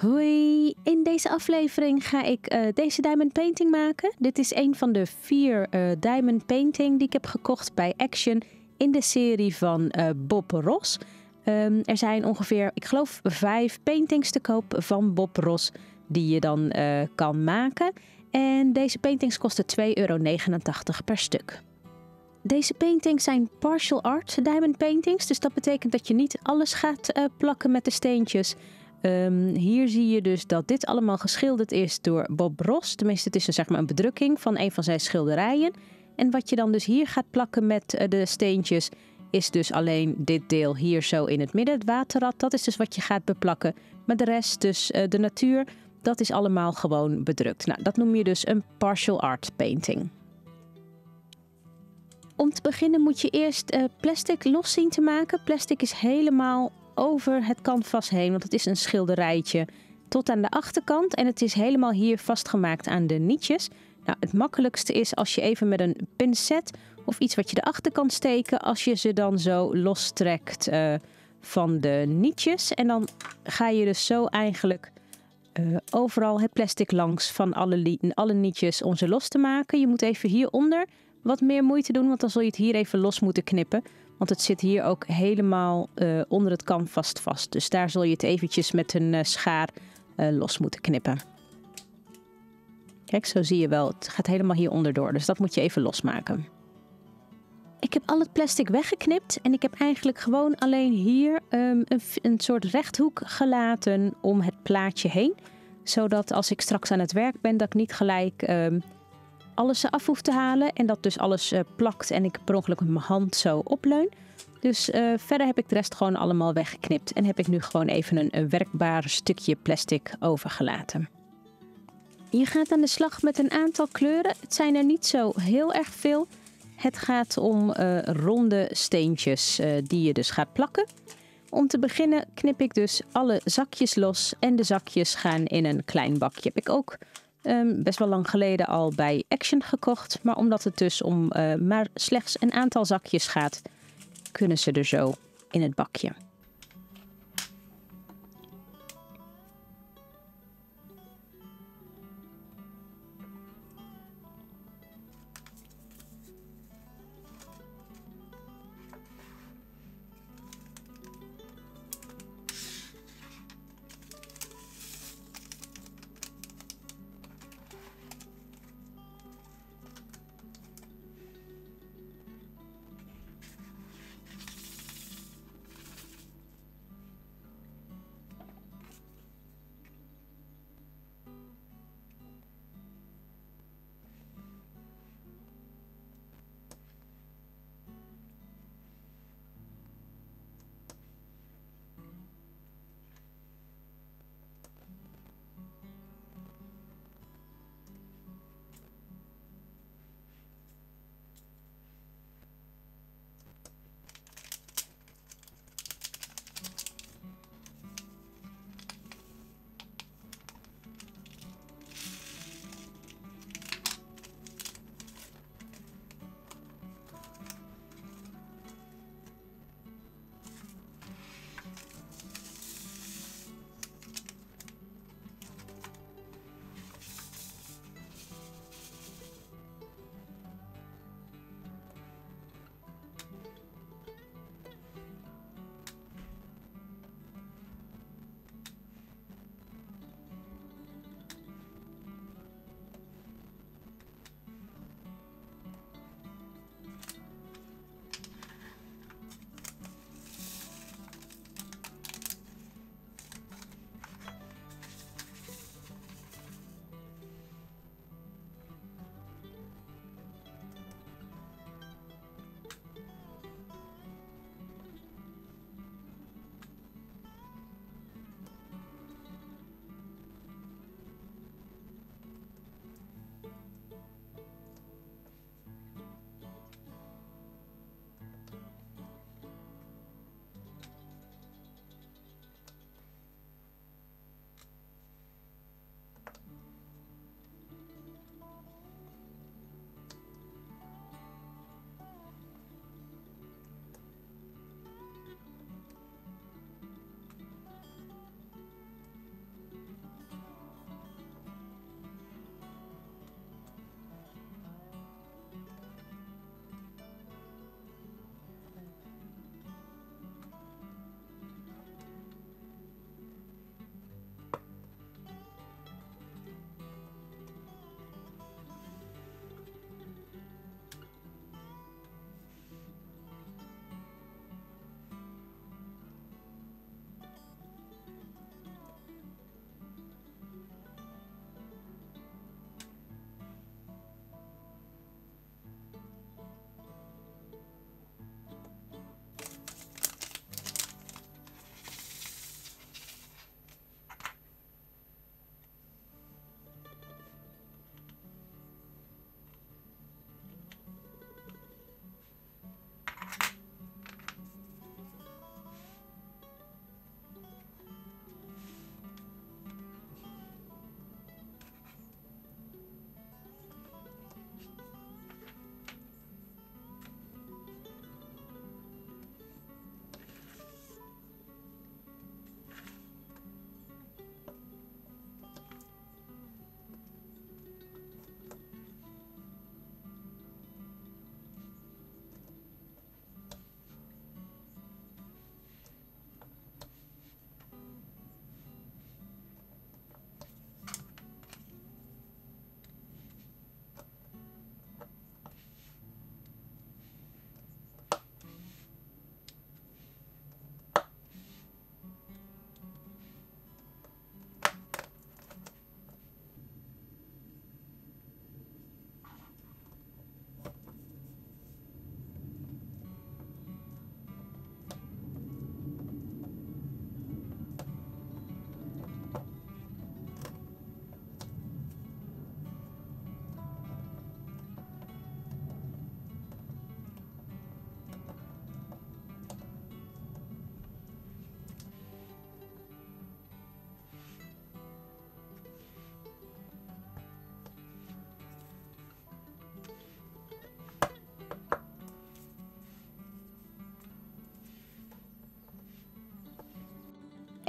Hoi, in deze aflevering ga ik deze diamond painting maken. Dit is een van de 4 diamond painting die ik heb gekocht bij Action in de serie van Bob Ross. Er zijn ongeveer, ik geloof, 5 paintings te koop van Bob Ross die je dan kan maken. En deze paintings kosten €2,89 per stuk. Deze paintings zijn partial art diamond paintings, dus dat betekent dat je niet alles gaat plakken met de steentjes. Hier zie je dus dat dit allemaal geschilderd is door Bob Ross. Tenminste, het is dus, zeg maar, een bedrukking van een van zijn schilderijen. En wat je dan dus hier gaat plakken met de steentjes is dus alleen dit deel hier zo in het midden. Het waterrad, dat is dus wat je gaat beplakken. Maar de rest, dus de natuur, dat is allemaal gewoon bedrukt. Nou, dat noem je dus een partial art painting. Om te beginnen moet je eerst plastic los zien te maken. Plastic is helemaal over het canvas heen, want het is een schilderijtje, tot aan de achterkant. En het is helemaal hier vastgemaakt aan de nietjes. Nou, het makkelijkste is als je even met een pincet of iets wat je erachter kan steken, als je ze dan zo lostrekt van de nietjes. En dan ga je dus zo eigenlijk overal het plastic langs van alle nietjes om ze los te maken. Je moet even hieronder wat meer moeite doen, want dan zul je het hier even los moeten knippen. Want het zit hier ook helemaal onder het canvas vast. Dus daar zul je het eventjes met een schaar los moeten knippen. Kijk, zo zie je wel. Het gaat helemaal hieronder door. Dus dat moet je even losmaken. Ik heb al het plastic weggeknipt. En ik heb eigenlijk gewoon alleen hier een soort rechthoek gelaten om het plaatje heen. Zodat als ik straks aan het werk ben, dat ik niet gelijk alles af hoef te halen en dat dus alles plakt en ik per ongeluk met mijn hand zo opleun. Dus verder heb ik de rest gewoon allemaal weggeknipt en heb ik nu gewoon even een werkbaar stukje plastic overgelaten. Je gaat aan de slag met een aantal kleuren. Het zijn er niet zo heel erg veel. Het gaat om ronde steentjes die je dus gaat plakken. Om te beginnen knip ik dus alle zakjes los en de zakjes gaan in een klein bakje. Heb ik ook best wel lang geleden al bij Action gekocht. Maar omdat het dus om maar slechts een aantal zakjes gaat, kunnen ze er zo in het bakje.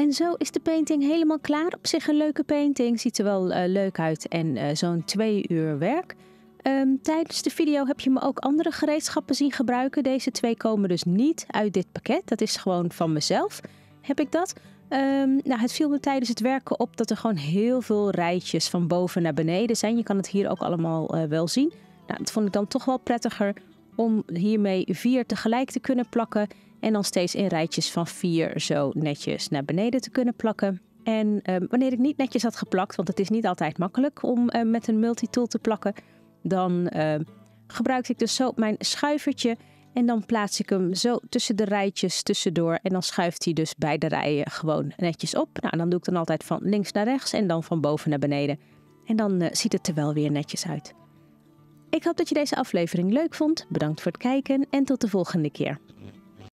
En zo is de painting helemaal klaar. Op zich een leuke painting. Ziet er wel leuk uit en zo'n 2 uur werk. Tijdens de video heb je me ook andere gereedschappen zien gebruiken. Deze 2 komen dus niet uit dit pakket. Dat is gewoon van mezelf. Heb ik dat? Het viel me tijdens het werken op dat er gewoon heel veel rijtjes van boven naar beneden zijn. Je kan het hier ook allemaal wel zien. Nou, dat vond ik dan toch wel prettiger om hiermee 4 tegelijk te kunnen plakken. En dan steeds in rijtjes van 4 zo netjes naar beneden te kunnen plakken. En wanneer ik niet netjes had geplakt, want het is niet altijd makkelijk om met een multitool te plakken. Dan gebruikte ik dus zo mijn schuivertje en dan plaats ik hem zo tussen de rijtjes tussendoor. En dan schuift hij dus beide rijen gewoon netjes op. Nou, en dan doe ik dan altijd van links naar rechts en dan van boven naar beneden. En dan ziet het er wel weer netjes uit. Ik hoop dat je deze aflevering leuk vond. Bedankt voor het kijken en tot de volgende keer.